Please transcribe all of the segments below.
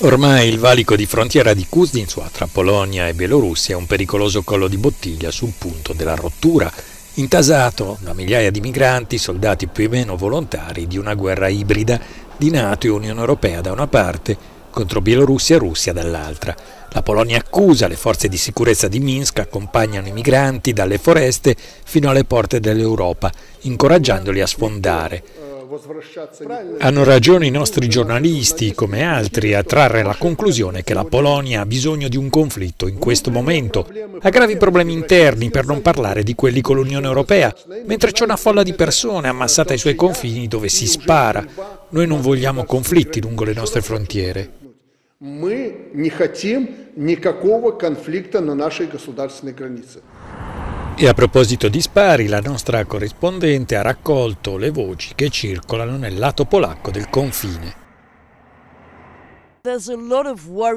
Ormai il valico di frontiera di Kuznica tra Polonia e Bielorussia è un pericoloso collo di bottiglia sul punto della rottura, intasato da migliaia di migranti, soldati più o meno volontari di una guerra ibrida di NATO e Unione Europea da una parte contro Bielorussia e Russia dall'altra. La Polonia accusa, le forze di sicurezza di Minsk accompagnano i migranti dalle foreste fino alle porte dell'Europa, incoraggiandoli a sfondare. Hanno ragione i nostri giornalisti, come altri, a trarre la conclusione che la Polonia ha bisogno di un conflitto in questo momento. Ha gravi problemi interni, per non parlare di quelli con l'Unione Europea, mentre c'è una folla di persone ammassata ai suoi confini dove si spara. Noi non vogliamo conflitti lungo le nostre frontiere. E a proposito di spari, la nostra corrispondente ha raccolto le voci che circolano nel lato polacco del confine.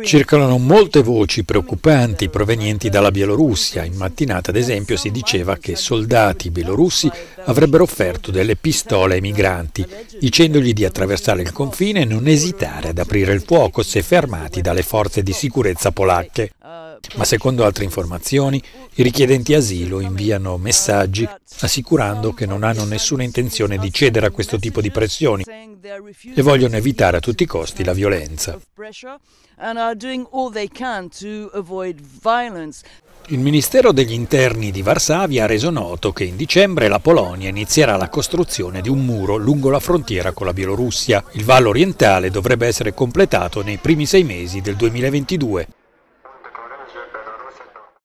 Circolano molte voci preoccupanti provenienti dalla Bielorussia. In mattinata, ad esempio, si diceva che soldati bielorussi avrebbero offerto delle pistole ai migranti, dicendogli di attraversare il confine e non esitare ad aprire il fuoco se fermati dalle forze di sicurezza polacche. Ma secondo altre informazioni, i richiedenti asilo inviano messaggi assicurando che non hanno nessuna intenzione di cedere a questo tipo di pressioni e vogliono evitare a tutti i costi la violenza. Il Ministero degli Interni di Varsavia ha reso noto che in dicembre la Polonia inizierà la costruzione di un muro lungo la frontiera con la Bielorussia. Il Vallo Orientale dovrebbe essere completato nei primi 6 mesi del 2022.